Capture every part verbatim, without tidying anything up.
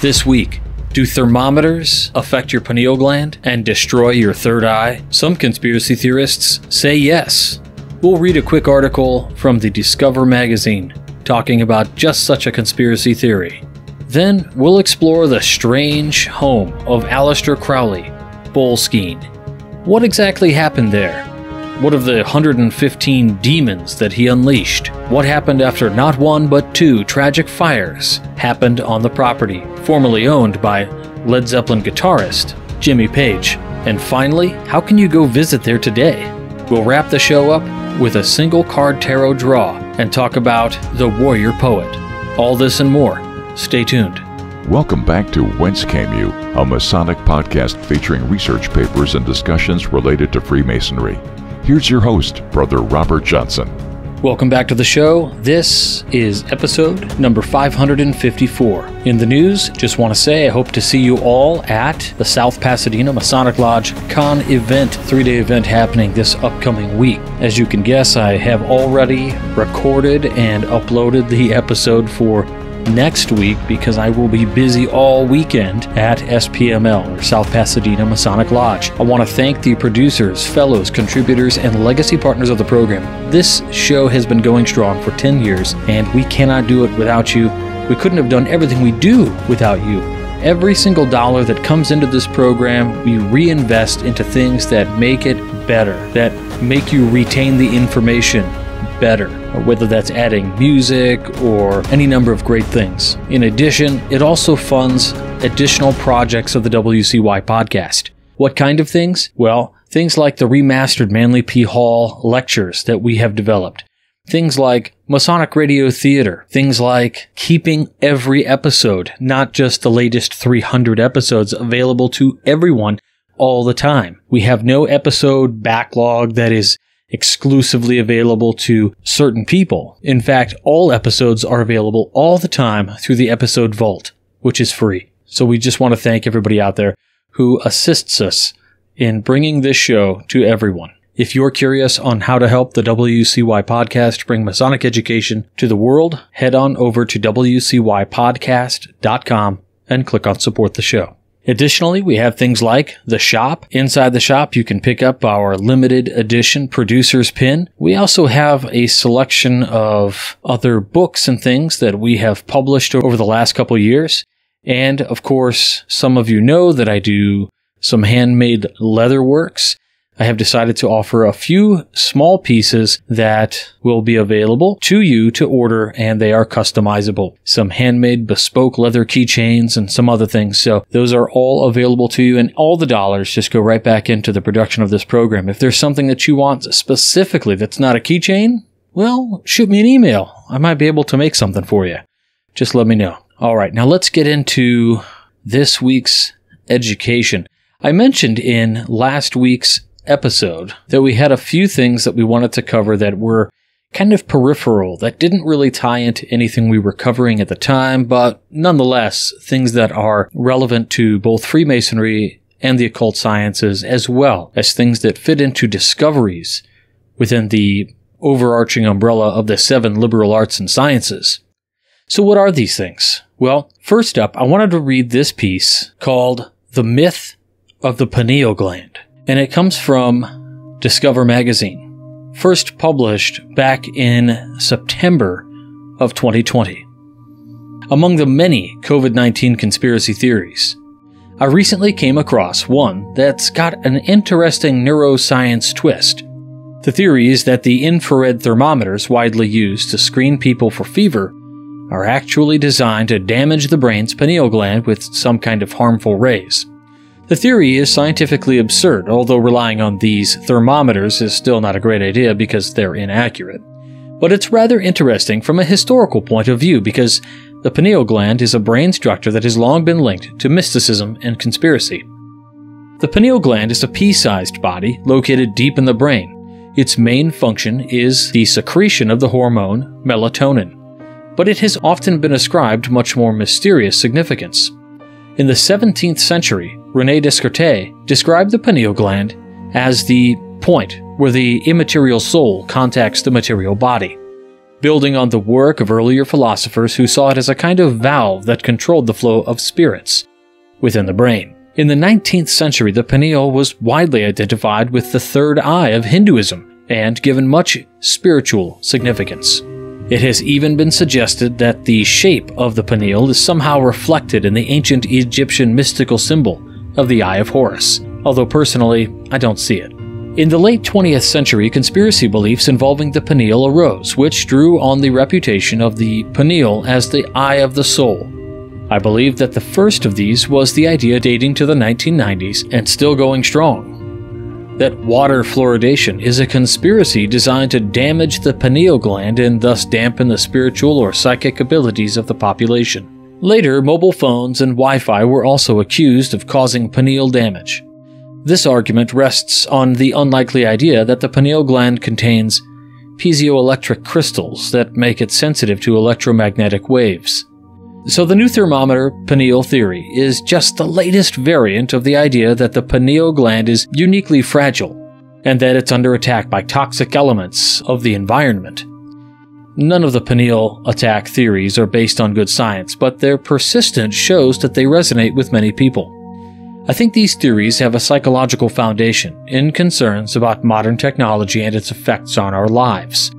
This week, do thermometers affect your pineal gland and destroy your third eye? Some conspiracy theorists say yes. We'll read a quick article from the Discover Magazine talking about just such a conspiracy theory. Then we'll explore the strange home of Aleister Crowley, Boleskine. What exactly happened there? What of the one hundred fifteen demons that he unleashed? What happened after not one but two tragic fires happened on the property, formerly owned by Led Zeppelin guitarist Jimmy Page? And finally, how can you go visit there today? We'll wrap the show up with a single card tarot draw and talk about the warrior poet. All this and more. Stay tuned. Welcome back to Whence Came You, a Masonic podcast featuring research papers and discussions related to Freemasonry. Here's your host, Brother Robert Johnson. Welcome back to the show. This is episode number five hundred fifty-four. In the news, just want to say I hope to see you all at the South Pasadena Masonic Lodge Con event, three-day event happening this upcoming week. As you can guess, I have already recorded and uploaded the episode for next week because I will be busy all weekend at S P M L, or South Pasadena Masonic Lodge. I want to thank the producers, fellows, contributors, and legacy partners of the program. This show has been going strong for ten years, and we cannot do it without you. We couldn't have done everything we do without you. Every single dollar that comes into this program, we reinvest into things that make it better, that make you retain the information better, whether that's adding music or any number of great things. In addition, it also funds additional projects of the W C Y podcast. What kind of things? Well, things like the remastered Manly P. Hall lectures that we have developed. Things like Masonic Radio Theater. Things like keeping every episode, not just the latest three hundred episodes, available to everyone all the time. We have no episode backlog that is exclusively available to certain people. In fact, all episodes are available all the time through the episode vault, which is free. So we just want to thank everybody out there who assists us in bringing this show to everyone. If you're curious on how to help the W C Y podcast bring Masonic education to the world, head on over to w c y podcast dot com and click on Support the Show. Additionally, we have things like the shop. Inside the shop, you can pick up our limited edition producer's pin. We also have a selection of other books and things that we have published over the last couple of years. And, of course, some of you know that I do some handmade leather works. I have decided to offer a few small pieces that will be available to you to order, and they are customizable. Some handmade bespoke leather keychains and some other things. So those are all available to you, and all the dollars just go right back into the production of this program. If there's something that you want specifically that's not a keychain, well, shoot me an email. I might be able to make something for you. Just let me know. All right, now let's get into this week's education. I mentioned in last week's episode that we had a few things that we wanted to cover that were kind of peripheral, that didn't really tie into anything we were covering at the time, but nonetheless, things that are relevant to both Freemasonry and the occult sciences, as well as things that fit into discoveries within the overarching umbrella of the seven liberal arts and sciences. So what are these things? Well, first up, I wanted to read this piece called The Myth of the Pineal Gland. And it comes from Discover Magazine, first published back in September of twenty twenty. Among the many COVID nineteen conspiracy theories, I recently came across one that's got an interesting neuroscience twist. The theory is that the infrared thermometers widely used to screen people for fever are actually designed to damage the brain's pineal gland with some kind of harmful rays. The theory is scientifically absurd, although relying on these thermometers is still not a great idea because they're inaccurate. But it's rather interesting from a historical point of view because the pineal gland is a brain structure that has long been linked to mysticism and conspiracy. The pineal gland is a pea-sized body located deep in the brain. Its main function is the secretion of the hormone melatonin, but it has often been ascribed much more mysterious significance. In the seventeenth century, René Descartes described the pineal gland as the point where the immaterial soul contacts the material body. building on the work of earlier philosophers who saw it as a kind of valve that controlled the flow of spirits within the brain. In the nineteenth century, the pineal was widely identified with the third eye of Hinduism and given much spiritual significance. It has even been suggested that the shape of the pineal is somehow reflected in the ancient Egyptian mystical symbol of the Eye of Horus, although personally, I don't see it. In the late twentieth century, conspiracy beliefs involving the pineal arose, which drew on the reputation of the pineal as the eye of the soul. I believe that the first of these was the idea dating to the nineteen nineties and still going strong, that water fluoridation is a conspiracy designed to damage the pineal gland and thus dampen the spiritual or psychic abilities of the population. Later, mobile phones and Wi-Fi were also accused of causing pineal damage. This argument rests on the unlikely idea that the pineal gland contains piezoelectric crystals that make it sensitive to electromagnetic waves. So the new thermometer pineal theory is just the latest variant of the idea that the pineal gland is uniquely fragile and that it's under attack by toxic elements of the environment. None of the pineal attack theories are based on good science, but their persistence shows that they resonate with many people. I think these theories have a psychological foundation in concerns about modern technology and its effects on our lives.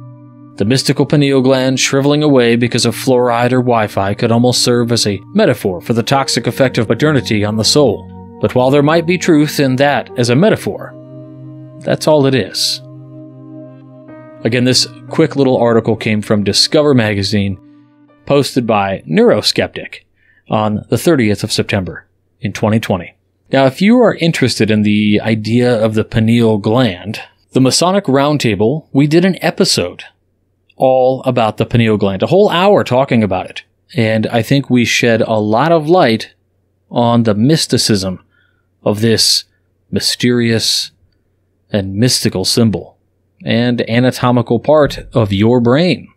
The mystical pineal gland shriveling away because of fluoride or Wi-Fi could almost serve as a metaphor for the toxic effect of modernity on the soul. But while there might be truth in that as a metaphor, that's all it is. Again, this quick little article came from Discover Magazine, posted by Neuroskeptic on the thirtieth of September in twenty twenty. Now, if you are interested in the idea of the pineal gland, the Masonic Roundtable, we did an episode all about the pineal gland, a whole hour talking about it. And I think we shed a lot of light on the mysticism of this mysterious and mystical symbol and anatomical part of your brain.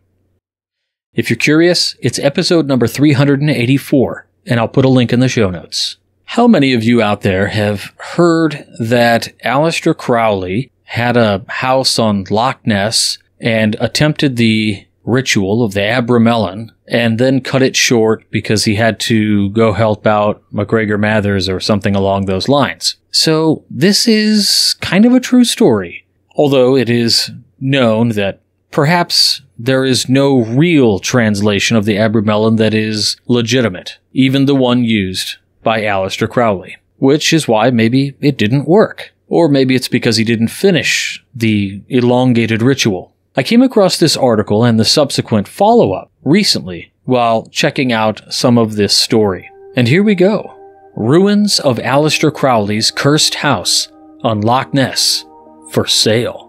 If you're curious, it's episode number three hundred eighty-four, and I'll put a link in the show notes. How many of you out there have heard that Aleister Crowley had a house on Loch Ness and attempted the ritual of the Abramelin and then cut it short because he had to go help out MacGregor Mathers or something along those lines? So this is kind of a true story, although it is known that perhaps there is no real translation of the Abramelin that is legitimate, even the one used by Aleister Crowley, which is why maybe it didn't work. Or maybe it's because he didn't finish the elongated ritual. I came across this article and the subsequent follow-up recently while checking out some of this story. And here we go. Ruins of Aleister Crowley's Cursed House on Loch Ness for sale.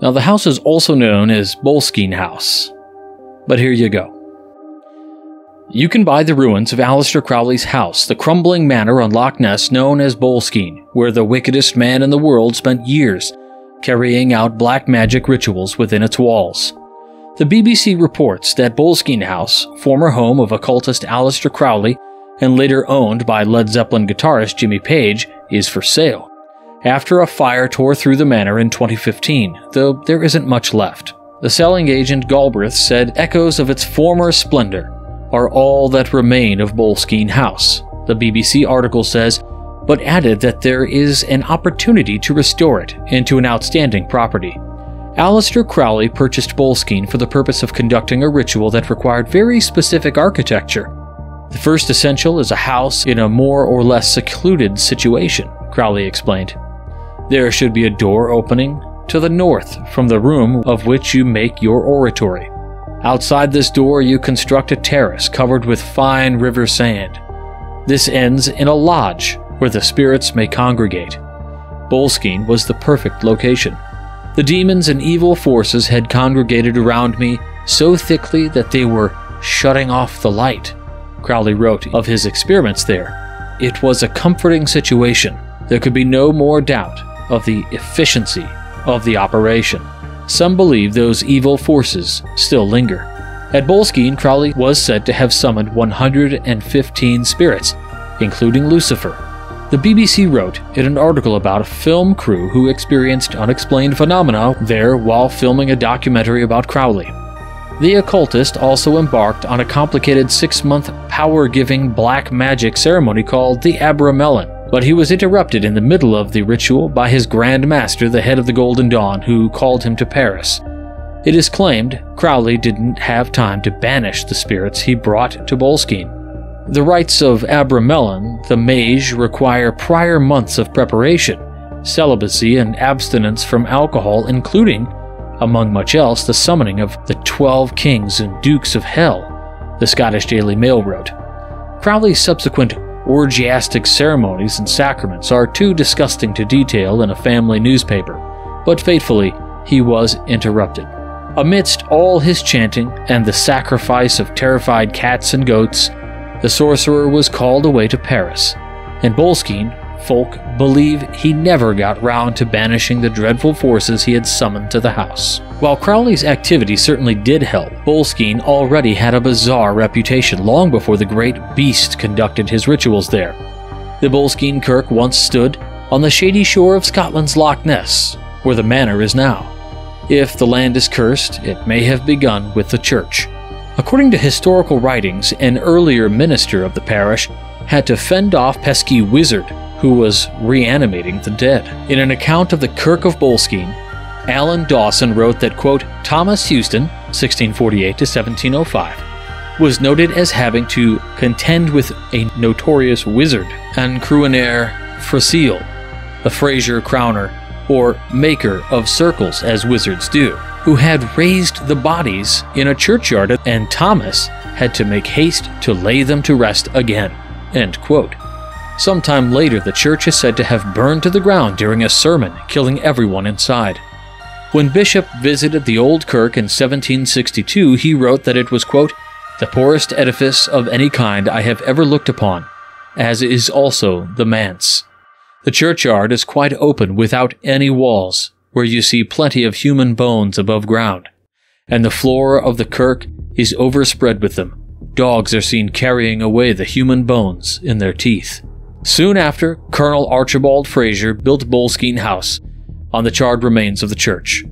Now, the house is also known as Boleskine House, but here you go. You can buy the ruins of Aleister Crowley's house, the crumbling manor on Loch Ness known as Boleskine, where the wickedest man in the world spent years carrying out black magic rituals within its walls. The B B C reports that Boleskine House, former home of occultist Aleister Crowley and later owned by Led Zeppelin guitarist Jimmy Page, is for sale, after a fire tore through the manor in twenty fifteen, though there isn't much left. The selling agent Galbraith said echoes of its former splendor are all that remain of Boleskine House, the B B C article says, but added that there is an opportunity to restore it into an outstanding property. Aleister Crowley purchased Boleskine for the purpose of conducting a ritual that required very specific architecture. The first essential is a house in a more or less secluded situation, Crowley explained. There should be a door opening to the north from the room of which you make your oratory. Outside this door, you construct a terrace covered with fine river sand. This ends in a lodge where the spirits may congregate. Boleskine was the perfect location. The demons and evil forces had congregated around me so thickly that they were shutting off the light, Crowley wrote of his experiments there. It was a comforting situation. There could be no more doubt of the efficiency of the operation. Some believe those evil forces still linger. At Boleskine, Crowley was said to have summoned one hundred fifteen spirits, including Lucifer, The B B C wrote in an article about a film crew who experienced unexplained phenomena there while filming a documentary about Crowley. The occultist also embarked on a complicated six-month power-giving black magic ceremony called the Abramelin, but he was interrupted in the middle of the ritual by his Grand Master, the head of the Golden Dawn, who called him to Paris. It is claimed Crowley didn't have time to banish the spirits he brought to Boleskine's. The rites of Abramelin, the mage, require prior months of preparation, celibacy, and abstinence from alcohol, including, among much else, the summoning of the Twelve Kings and Dukes of Hell, the Scottish Daily Mail wrote. Crowley's subsequent orgiastic ceremonies and sacraments are too disgusting to detail in a family newspaper, but fatefully, he was interrupted. Amidst all his chanting and the sacrifice of terrified cats and goats, the sorcerer was called away to Paris. In Boleskine, folk believe he never got round to banishing the dreadful forces he had summoned to the house. While Crowley's activity certainly did help, Boleskine already had a bizarre reputation long before the great beast conducted his rituals there. The Boleskine Kirk once stood on the shady shore of Scotland's Loch Ness, where the manor is now. If the land is cursed, it may have begun with the church. According to historical writings, an earlier minister of the parish had to fend off pesky wizard who was reanimating the dead. In an account of the Kirk of Boleskine, Alan Dawson wrote that, quote, Thomas Houston, sixteen forty-eight to seventeen oh five, was noted as having to contend with a notorious wizard and Cruinair Frasile, the Fraser crowner, or maker of circles as wizards do, who had raised the bodies in a churchyard, and Thomas had to make haste to lay them to rest again. End quote. Sometime later, the church is said to have burned to the ground during a sermon, killing everyone inside. When Bishop visited the old kirk in seventeen sixty-two, he wrote that it was, quote, the poorest edifice of any kind I have ever looked upon, as is also the manse. The churchyard is quite open without any walls, where you see plenty of human bones above ground, and the floor of the kirk is overspread with them. Dogs are seen carrying away the human bones in their teeth. Soon after, Colonel Archibald Fraser built Boleskine House on the charred remains of the church.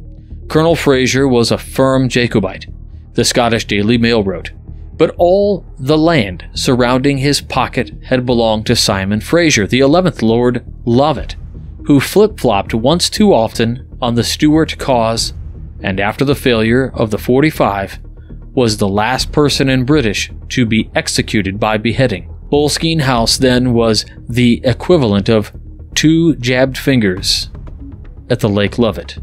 Colonel Fraser was a firm Jacobite, the Scottish Daily Mail wrote, but all the land surrounding his pocket had belonged to Simon Fraser, the eleventh Lord Lovat, who flip-flopped once too often on the Stuart cause, and after the failure of the forty-five, was the last person in British to be executed by beheading. Boleskine House then was the equivalent of two jabbed fingers at the Lake Lovat.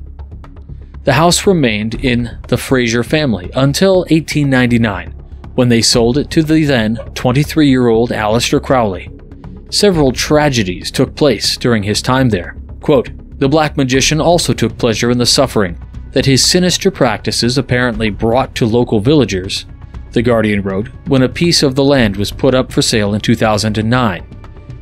The house remained in the Fraser family until eighteen ninety-nine, when they sold it to the then twenty-three-year-old Aleister Crowley. Several tragedies took place during his time there. Quote, the black magician also took pleasure in the suffering that his sinister practices apparently brought to local villagers, The Guardian wrote, when a piece of the land was put up for sale in two thousand nine.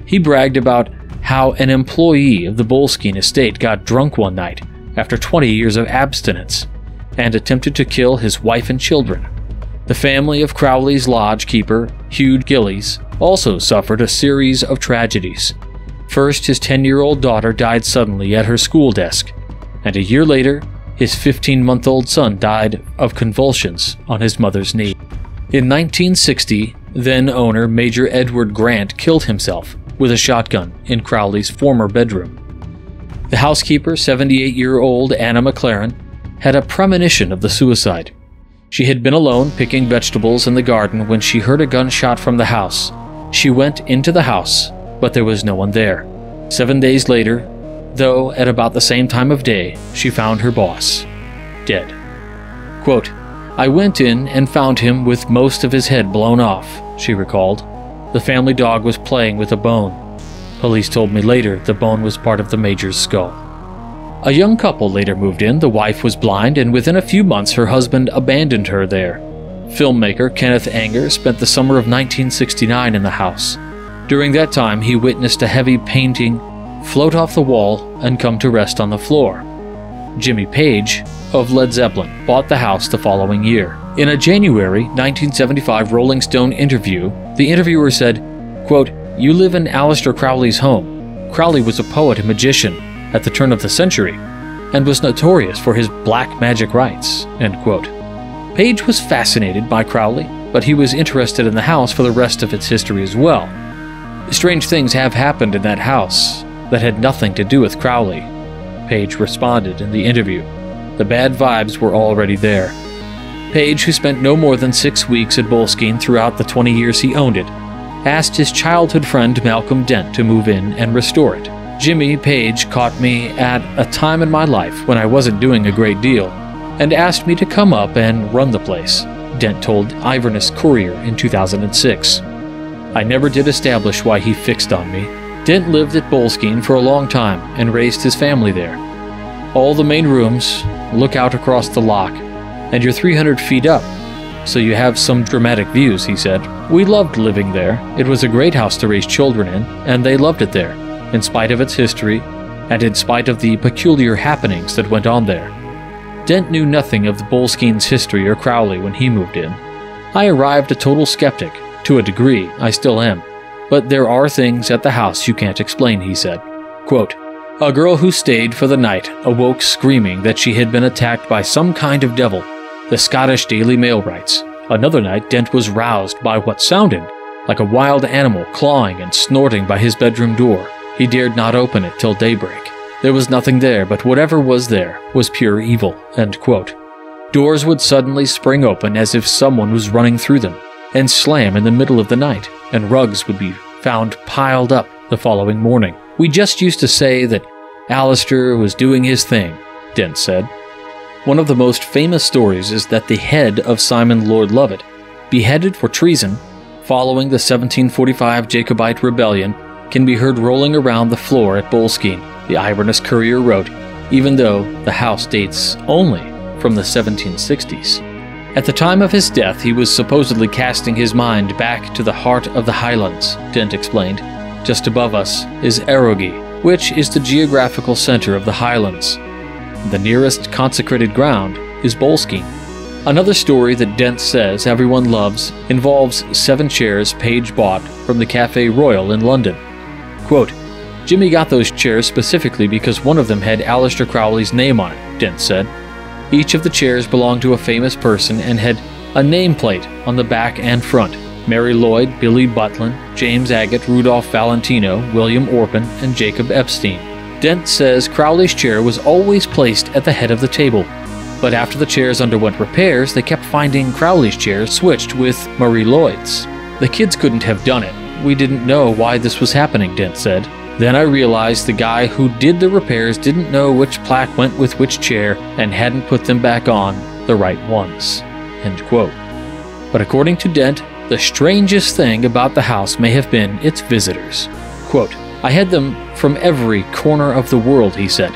He bragged about how an employee of the Boleskine estate got drunk one night after twenty years of abstinence and attempted to kill his wife and children. The family of Crowley's lodge keeper, Hugh Gillies, also suffered a series of tragedies. First, his ten-year-old daughter died suddenly at her school desk, and a year later, his fifteen-month-old son died of convulsions on his mother's knee. In nineteen sixty, then-owner Major Edward Grant killed himself with a shotgun in Crowley's former bedroom. The housekeeper, seventy-eight-year-old Anna McLaren, had a premonition of the suicide. She had been alone picking vegetables in the garden when she heard a gunshot from the house. She went into the house, but there was no one there. Seven days later, though, at about the same time of day, she found her boss dead. Quote, I went in and found him with most of his head blown off, she recalled. The family dog was playing with a bone. Police told me later the bone was part of the major's skull. A young couple later moved in. The wife was blind, and within a few months her husband abandoned her there. Filmmaker Kenneth Anger spent the summer of nineteen sixty-nine in the house. During that time, he witnessed a heavy painting float off the wall and come to rest on the floor. Jimmy Page of Led Zeppelin bought the house the following year. In a January nineteen seventy-five Rolling Stone interview, the interviewer said, quote, you live in Aleister Crowley's home. Crowley was a poet and magician at the turn of the century, and was notorious for his black magic rites." End quote. Page was fascinated by Crowley, but he was interested in the house for the rest of its history as well. Strange things have happened in that house that had nothing to do with Crowley, Page responded in the interview. The bad vibes were already there. Page, who spent no more than six weeks at Boleskine throughout the twenty years he owned it, asked his childhood friend Malcolm Dent to move in and restore it. "Jimmy Page caught me at a time in my life when I wasn't doing a great deal and asked me to come up and run the place," Dent told Iverness Courier in two thousand six. "I never did establish why he fixed on me." Dent lived at Boleskine for a long time and raised his family there. "All the main rooms look out across the loch, and you're three hundred feet up, so you have some dramatic views," he said. "We loved living there. It was a great house to raise children in, and they loved it there, in spite of its history, and in spite of the peculiar happenings that went on there." Dent knew nothing of the Boleskine's history or Crowley when he moved in. "I arrived a total skeptic. To a degree, I still am. But there are things at the house you can't explain," he said. Quote, "A girl who stayed for the night awoke screaming that she had been attacked by some kind of devil," the Scottish Daily Mail writes. Another night, Dent was roused by what sounded like a wild animal clawing and snorting by his bedroom door. He dared not open it till daybreak. There was nothing there, but whatever was there was pure evil." End quote. Doors would suddenly spring open as if someone was running through them, and slam in the middle of the night, and rugs would be found piled up the following morning. "We just used to say that Aleister was doing his thing," Dent said. One of the most famous stories is that the head of Simon Lord Lovat, beheaded for treason following the seventeen forty-five Jacobite rebellion, can be heard rolling around the floor at Boleskine, the Iverness Courier wrote, even though the house dates only from the seventeen sixties. At the time of his death, he was supposedly casting his mind back to the heart of the Highlands, Dent explained. "Just above us is Erogi, which is the geographical center of the Highlands. The nearest consecrated ground is Boleskine." Another story that Dent says everyone loves involves seven chairs Page bought from the Café Royal in London. Quote, "Jimmy got those chairs specifically because one of them had Aleister Crowley's name on it," Dent said. "Each of the chairs belonged to a famous person and had a nameplate on the back and front. Mary Lloyd, Billy Butlin, James Agate, Rudolph Valentino, William Orpen, and Jacob Epstein." Dent says Crowley's chair was always placed at the head of the table, but after the chairs underwent repairs, they kept finding Crowley's chair switched with Marie Lloyd's. "The kids couldn't have done it. We didn't know why this was happening," Dent said. "Then I realized the guy who did the repairs didn't know which plaque went with which chair and hadn't put them back on the right ones." End quote. But according to Dent, the strangest thing about the house may have been its visitors. Quote, "I had them from every corner of the world," he said.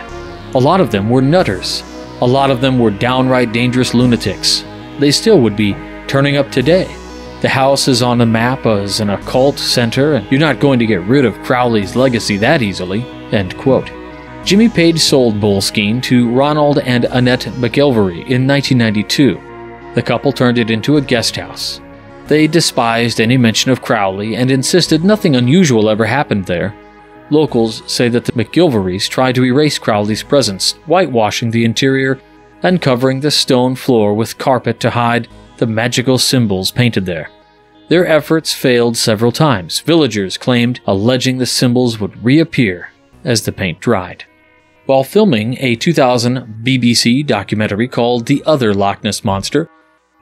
"A lot of them were nutters. A lot of them were downright dangerous lunatics. They still would be turning up today. The house is on a map as an occult center, and you're not going to get rid of Crowley's legacy that easily." End quote. Jimmy Page sold Boleskine to Ronald and Annette MacGillivray in nineteen ninety-two. The couple turned it into a guest house. They despised any mention of Crowley and insisted nothing unusual ever happened there. Locals say that the MacGillivrays tried to erase Crowley's presence, whitewashing the interior and covering the stone floor with carpet to hide the magical symbols painted there. Their efforts failed several times, villagers claimed, alleging the symbols would reappear as the paint dried. While filming a two thousand B B C documentary called The Other Loch Ness Monster,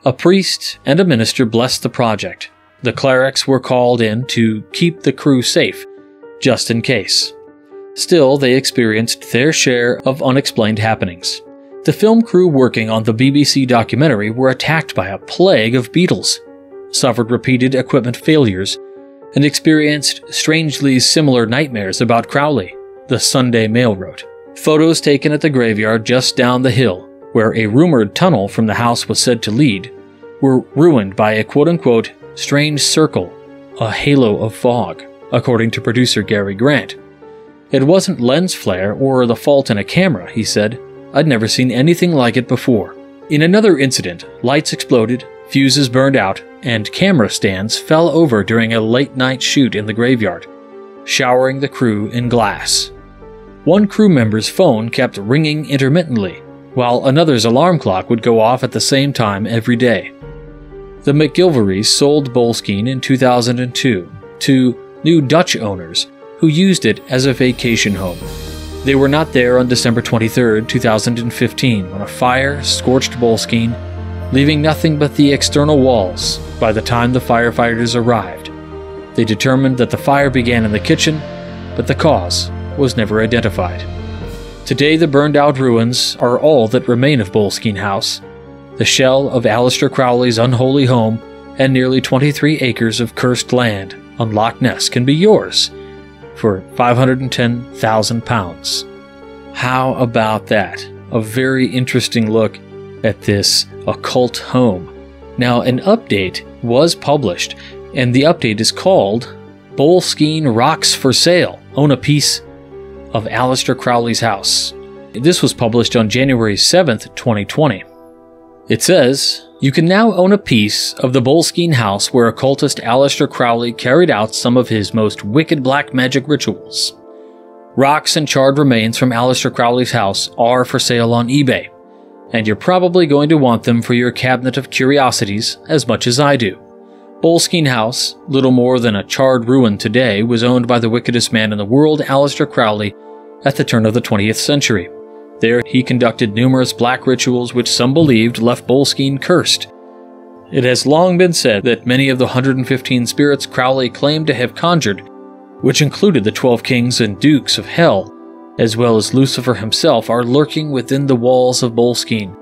a priest and a minister blessed the project. The clerics were called in to keep the crew safe, just in case. Still, they experienced their share of unexplained happenings. The film crew working on the B B C documentary were attacked by a plague of beetles, suffered repeated equipment failures, and experienced strangely similar nightmares about Crowley, the Sunday Mail wrote. Photos taken at the graveyard just down the hill, where a rumored tunnel from the house was said to lead, were ruined by a quote-unquote strange circle, a halo of fog, according to producer Gary Grant. "It wasn't lens flare or the fault in a camera," he said. "I'd never seen anything like it before." In another incident, lights exploded, fuses burned out, and camera stands fell over during a late-night shoot in the graveyard. showering the crew in glass. One crew member's phone kept ringing intermittently, while another's alarm clock would go off at the same time every day. The MacGillivrays sold Moleskine in two thousand two to new Dutch owners who used it as a vacation home. They were not there on December twenty-third, two thousand fifteen, when a fire scorched Moleskine, leaving nothing but the external walls by the time the firefighters arrived. They determined that the fire began in the kitchen, but the cause was never identified. Today, the burned-out ruins are all that remain of Moleskine House, the shell of Aleister Crowley's unholy home, and nearly twenty-three acres of cursed land on Loch Ness can be yours for five hundred ten thousand pounds. How about that? A very interesting look at this occult home. Now, an update was published, and the update is called Boleskine Rocks for Sale. Own a piece of Aleister Crowley's house. This was published on January seventh, twenty twenty. It says, you can now own a piece of the Boleskine house where occultist Aleister Crowley carried out some of his most wicked black magic rituals. Rocks and charred remains from Aleister Crowley's house are for sale on eBay, and you're probably going to want them for your cabinet of curiosities as much as I do. Boleskine House, little more than a charred ruin today, was owned by the wickedest man in the world, Aleister Crowley, at the turn of the twentieth century. There he conducted numerous black rituals which some believed left Boleskine cursed. It has long been said that many of the one hundred fifteen spirits Crowley claimed to have conjured, which included the twelve kings and dukes of hell, as well as Lucifer himself, are lurking within the walls of Boleskine.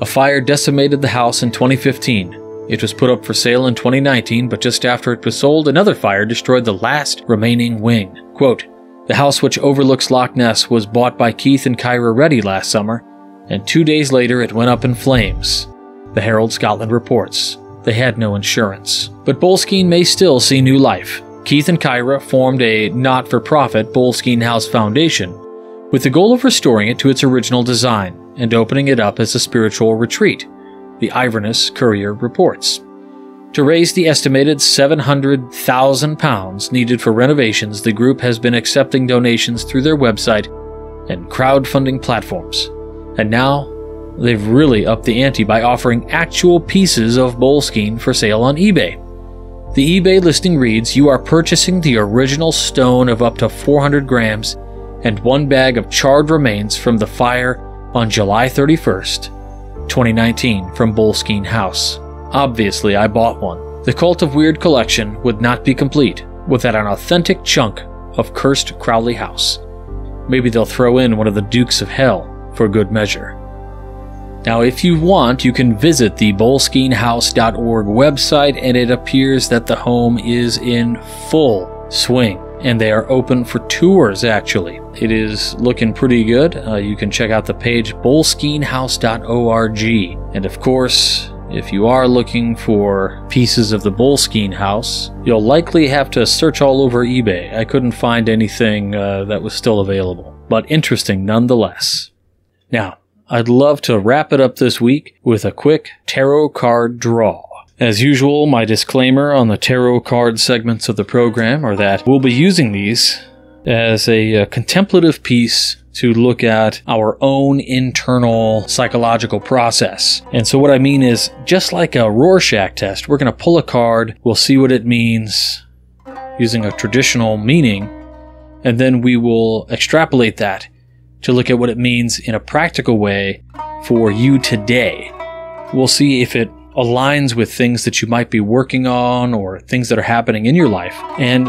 A fire decimated the house in twenty fifteen. It was put up for sale in twenty nineteen, but just after it was sold, another fire destroyed the last remaining wing. Quote, the house which overlooks Loch Ness was bought by Keith and Kyra Reddy last summer, and two days later it went up in flames. The Herald Scotland reports. They had no insurance. But Boleskine may still see new life. Keith and Kyra formed a not-for-profit Boleskine House Foundation with the goal of restoring it to its original design and opening it up as a spiritual retreat, the Iverness Courier reports. To raise the estimated seven hundred thousand pounds needed for renovations, the group has been accepting donations through their website and crowdfunding platforms. And now, they've really upped the ante by offering actual pieces of Boleskine for sale on eBay. The eBay listing reads, you are purchasing the original stone of up to four hundred grams and one bag of charred remains from the fire on July thirty-first, twenty nineteen from Boleskine House. Obviously, I bought one. The Cult of Weird collection would not be complete without an authentic chunk of cursed Crowley House. Maybe they'll throw in one of the Dukes of Hell for good measure. Now, if you want, you can visit the boleskine house dot org website, and it appears that the home is in full swing, and they are open for tours, actually. It is looking pretty good. Uh, you can check out the page boleskine house dot org. And of course, if you are looking for pieces of the Boleskine house, you'll likely have to search all over eBay. I couldn't find anything uh, that was still available, but interesting nonetheless. Now, I'd love to wrap it up this week with a quick tarot card draw. As usual, my disclaimer on the tarot card segments of the program are that we'll be using these as a, a contemplative piece to look at our own internal psychological process. And so what I mean is, just like a Rorschach test, we're going to pull a card, we'll see what it means using a traditional meaning, and then we will extrapolate that to look at what it means in a practical way for you today. We'll see if it aligns with things that you might be working on or things that are happening in your life. And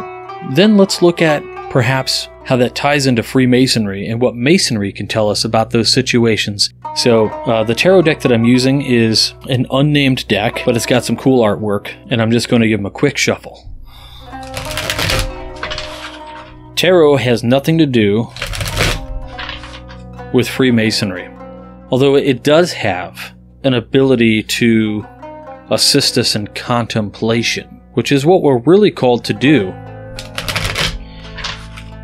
then let's look at perhaps how that ties into Freemasonry and what Masonry can tell us about those situations. So uh, the tarot deck that I'm using is an unnamed deck, but it's got some cool artwork, and I'm just going to give them a quick shuffle. Tarot has nothing to do with Freemasonry, although it does have an ability to assist us in contemplation, which is what we're really called to do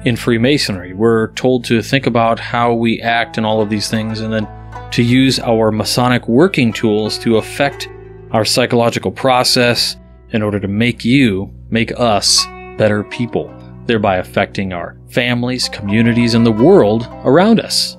in Freemasonry. We're told to think about how we act and all of these things, and then to use our Masonic working tools to affect our psychological process in order to make you, make us better people. thereby affecting our families, communities, and the world around us.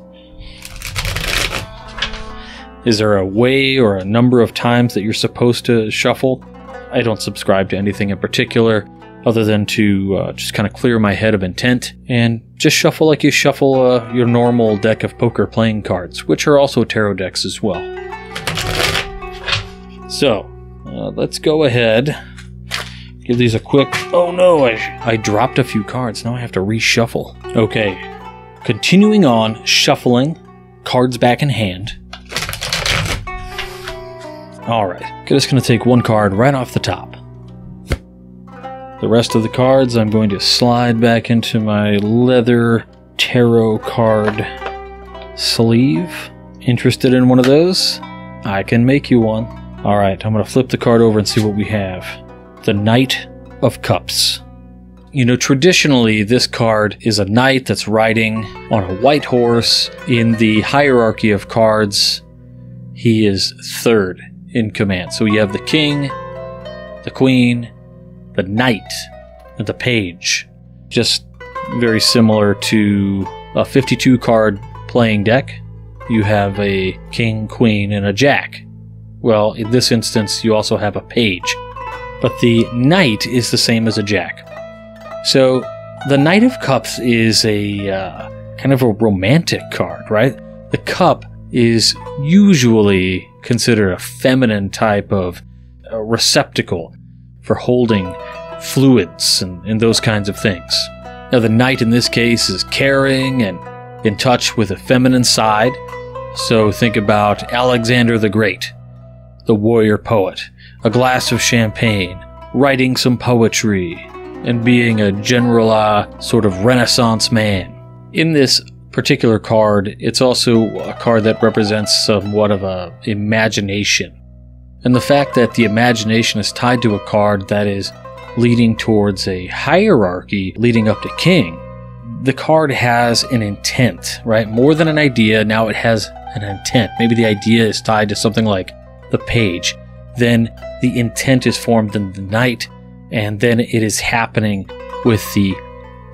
Is there a way or a number of times that you're supposed to shuffle? I don't subscribe to anything in particular other than to uh, just kind of clear my head of intent and just shuffle like you shuffle uh, your normal deck of poker playing cards, which are also tarot decks as well. So, uh, let's go ahead. Give these a quick... Oh no, I, I dropped a few cards. Now I have to reshuffle. Okay. Continuing on, shuffling. Cards back in hand. Alright. I'm just going to take one card right off the top. The rest of the cards I'm going to slide back into my leather tarot card sleeve. Interested in one of those? I can make you one. Alright, I'm going to flip the card over and see what we have. The Knight of Cups. You know, traditionally, this card is a knight that's riding on a white horse. In the hierarchy of cards, he is third in command. So you have the king, the queen, the knight, and the page. Just very similar to a fifty-two card playing deck. You have a king, queen, and a jack. Well, in this instance, you also have a page. But the knight is the same as a jack. So the Knight of Cups is a uh, kind of a romantic card, right? The cup is usually considered a feminine type of uh, receptacle for holding fluids and, and those kinds of things. Now the knight in this case is caring and in touch with a feminine side. So think about Alexander the Great, the warrior poet. A glass of champagne, writing some poetry, and being a general uh, sort of Renaissance man. In this particular card, it's also a card that represents somewhat of a imagination. And the fact that the imagination is tied to a card that is leading towards a hierarchy leading up to king, the card has an intent, right? More than an idea, now it has an intent. Maybe the idea is tied to something like the page. Then the intent is formed in the night, and then it is happening with the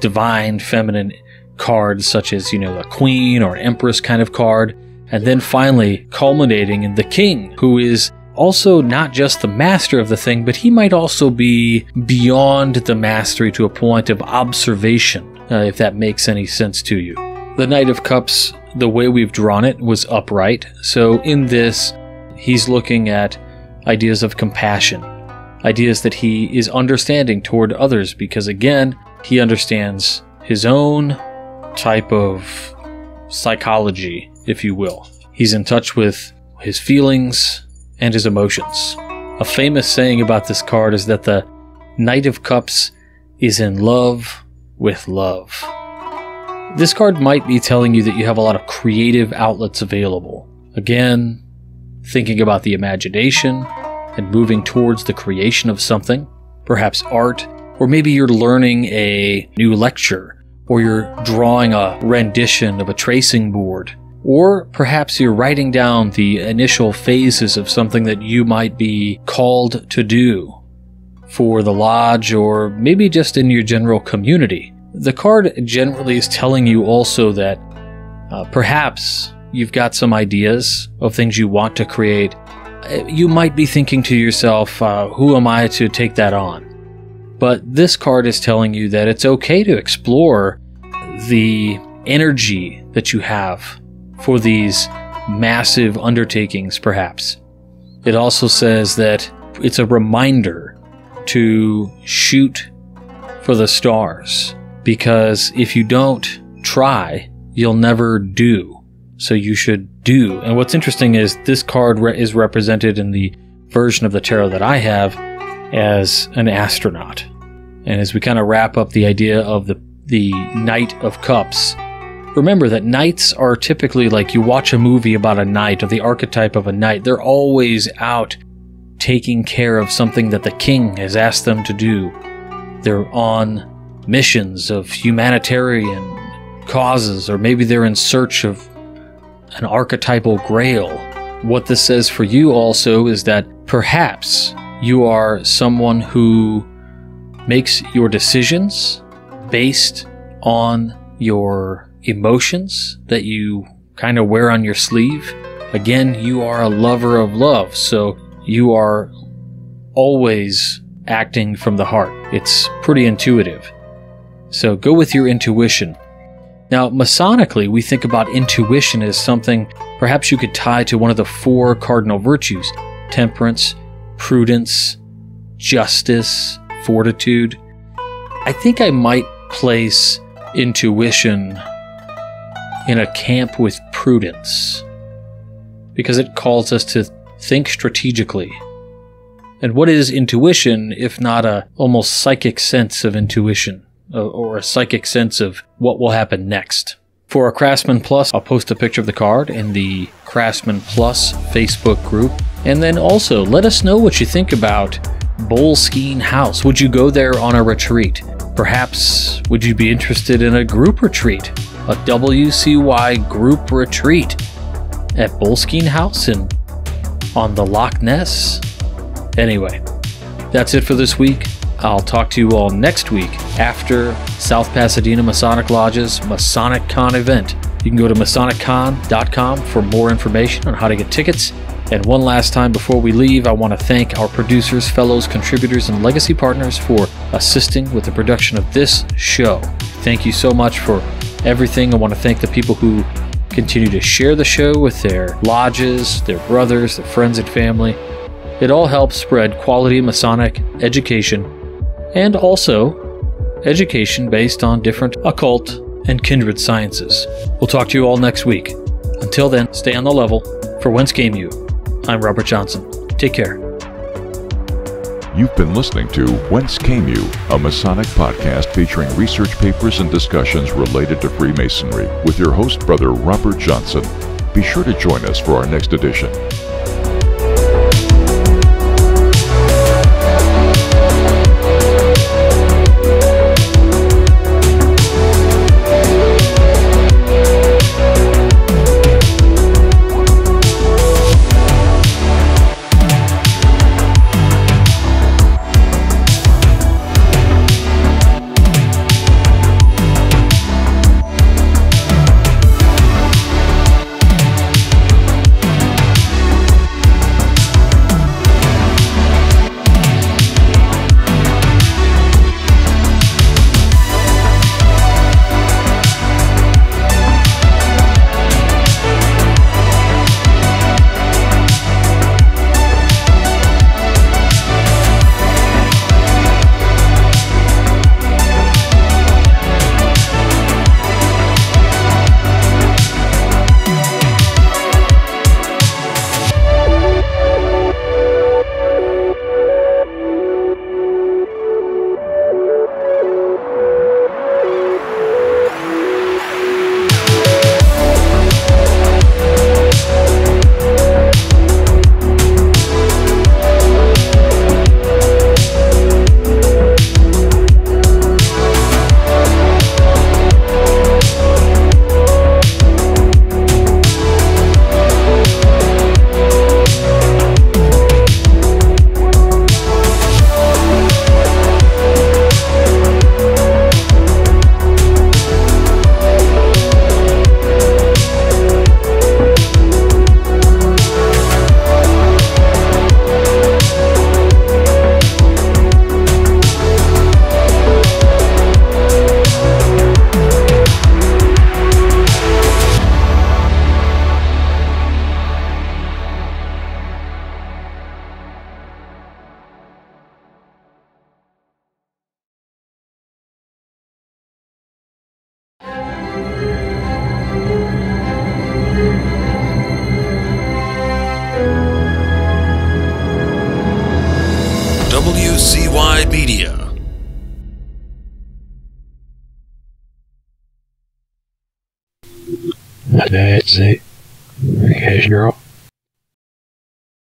divine feminine cards, such as, you know, a queen or empress kind of card, and then finally culminating in the king, who is also not just the master of the thing, but he might also be beyond the mastery to a point of observation, uh, if that makes any sense to you. The Knight of Cups, the way we've drawn it, was upright, so in this, he's looking at ideas of compassion, ideas that he is understanding toward others, because again, he understands his own type of psychology, if you will. He's in touch with his feelings and his emotions. A famous saying about this card is that the Knight of Cups is in love with love. This card might be telling you that you have a lot of creative outlets available. Again, thinking about the imagination and moving towards the creation of something, perhaps art, or maybe you're learning a new lecture, or you're drawing a rendition of a tracing board, or perhaps you're writing down the initial phases of something that you might be called to do for the lodge, or maybe just in your general community. The card generally is telling you also that uh, perhaps you've got some ideas of things you want to create. You might be thinking to yourself, uh, who am I to take that on? But this card is telling you that it's okay to explore the energy that you have for these massive undertakings, perhaps. It also says that it's a reminder to shoot for the stars, because if you don't try, you'll never do. So you should do. And what's interesting is this card re- is represented in the version of the tarot that I have as an astronaut. And as we kind of wrap up the idea of the, the Knight of Cups, remember that knights are typically like you watch a movie about a knight or the archetype of a knight. They're always out taking care of something that the king has asked them to do. They're on missions of humanitarian causes, or maybe they're in search of an archetypal grail. What this says for you also is that perhaps you are someone who makes your decisions based on your emotions that you kind of wear on your sleeve. Again, you are a lover of love, so you are always acting from the heart. It's pretty intuitive. So go with your intuition. Now, Masonically, we think about intuition as something perhaps you could tie to one of the four cardinal virtues: temperance, prudence, justice, fortitude. I think I might place intuition in a camp with prudence, because it calls us to think strategically. And what is intuition if not a almost psychic sense of intuition, or a psychic sense of what will happen next? For a Craftsman Plus, I'll post a picture of the card in the Craftsman Plus Facebook group. And then also, let us know what you think about Boleskine House. Would you go there on a retreat? Perhaps, would you be interested in a group retreat? A W C Y group retreat at Boleskine House and on the Loch Ness? Anyway, that's it for this week. I'll talk to you all next week after South Pasadena Masonic Lodge's Masonic Con event. You can go to masonic con dot com for more information on how to get tickets. And one last time before we leave, I want to thank our producers, fellows, contributors, and legacy partners for assisting with the production of this show. Thank you so much for everything. I want to thank the people who continue to share the show with their lodges, their brothers, their friends and family. It all helps spread quality Masonic education, and also education based on different occult and kindred sciences. We'll talk to you all next week. Until then, stay on the level. For Whence Came You, I'm Robert Johnson. Take care. You've been listening to Whence Came You, a Masonic podcast featuring research papers and discussions related to Freemasonry with your host, Brother Robert Johnson. Be sure to join us for our next edition. That's it. Here's your op.